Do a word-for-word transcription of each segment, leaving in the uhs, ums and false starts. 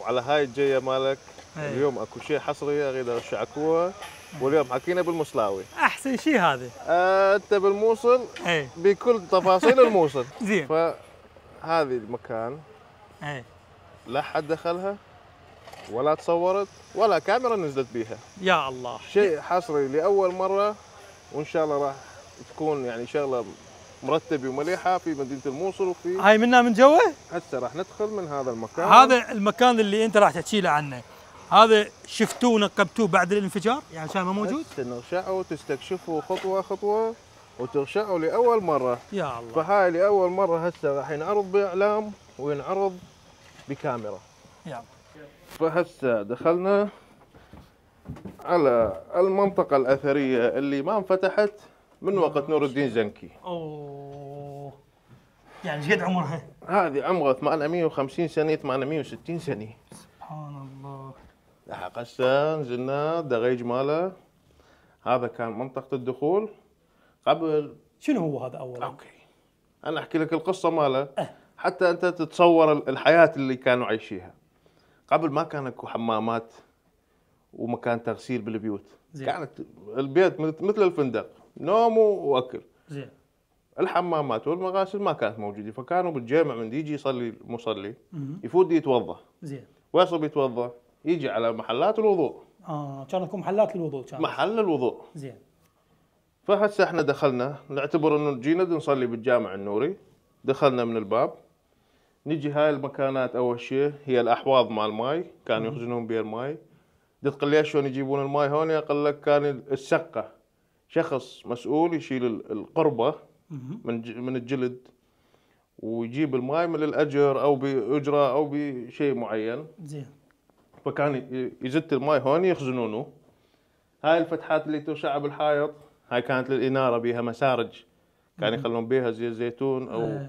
وعلى هاي الجيه مالك أيه. اليوم اكو شيء حصري اريد ارشحكوها، واليوم حكينا بالمصلاوي احسن شيء هذا. آه انت بالموصل أيه. بكل تفاصيل الموصل زين. فهذه المكان أيه. لا حد دخلها ولا تصورت ولا كاميرا نزلت بيها. يا الله، شيء حصري لاول مره، وان شاء الله راح تكون يعني شغله مرتبه ومليحه في مدينه الموصل. وفي هاي منا من جوا هسه راح ندخل من هذا المكان. هذا المكان اللي انت راح تحكي له عنه، هذا شفتوه ونقبتوه بعد الانفجار يعني كان ما موجود؟ ترشعوا تستكشفوا خطوه خطوه وترشعوا لاول مره. يا الله، فهاي لاول مره هسه راح ينعرض باعلام وينعرض بكاميرا. يا الله. فهسه دخلنا على المنطقة الأثرية اللي ما انفتحت من وقت نور الدين زنكي. اوه، يعني ايش قد عمرها؟ هذه عمرها ثمانمئة وخمسين سنة، ثمانمئة وستين سنة. سبحان الله. هسه نزلنا دغيج ماله، هذا كان منطقة الدخول قبل. شنو هو هذا أولا؟ اوكي، أنا أحكي لك القصة ماله أه. حتى أنت تتصور الحياة اللي كانوا عايشيها. قبل ما كان اكو حمامات ومكان تغسيل بالبيوت، زي. كانت البيت مثل الفندق، نوم واكل. زين. الحمامات والمغاسل ما كانت موجوده، فكانوا بالجامع من يجي يصلي المصلي يفوت يتوضا. زين. ويصب يتوضا يجي على محلات الوضوء. اه كان اكو محلات الوضوء كان. محل الوضوء. زين. فهسه احنا دخلنا، نعتبر انه جينا نصلي بالجامع النوري، دخلنا من الباب. نجي هاي المكانات اول شيء هي الاحواض مال الماي، كانوا يخزنون بها الماي. دق ليش شلون يجيبون الماي هون؟ قال لك كان السقه شخص مسؤول يشيل القربه من من الجلد ويجيب الماي من الاجر او باجره او بشيء معين. زين. فكان يزت الماي هون يخزنونه. هاي الفتحات اللي توسع بالحائط هاي كانت للاناره، بيها مسارج كان يخلون بيها زي الزيتون او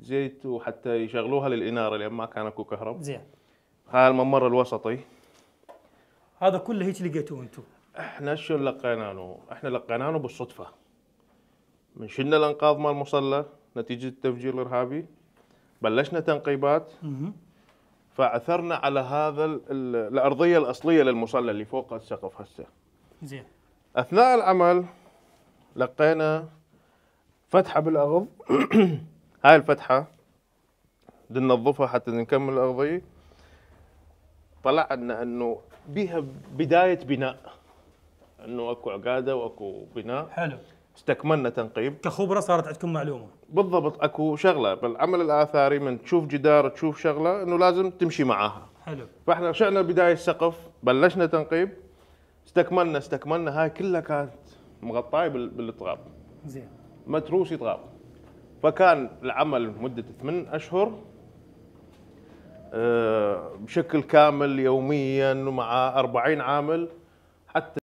زيت وحتى يشغلوها للاناره لان ما كان اكو كهرب. زين. هذا الممر الوسطي هذا كله هيك لقيتوه انتم؟ احنا شو لقيناه؟ احنا لقيناه بالصدفه. من شلنا الانقاض مال المصلى نتيجه التفجير الارهابي، بلشنا تنقيبات فعثرنا على هذا الارضيه الاصليه للمصلى اللي فوق السقف هسه. زين. اثناء العمل لقينا فتحه بالاغض هاي الفتحة ننظفها حتى نكمل الأرضية. طلع لنا أنه بيها بداية بناء، أنه أكو عقادة وأكو بناء. حلو. استكملنا تنقيب. كخبرة صارت عندكم معلومة بالضبط، أكو شغلة بالعمل الآثاري من تشوف جدار تشوف شغلة أنه لازم تمشي معاها. حلو. فإحنا رجعنا بداية السقف بلشنا تنقيب، استكملنا استكملنا هاي كلها كانت مغطاية بالتراب. زين. متروسي تراب. فكان العمل مدة ثمان أشهر بشكل كامل يومياً مع أربعين عامل حتى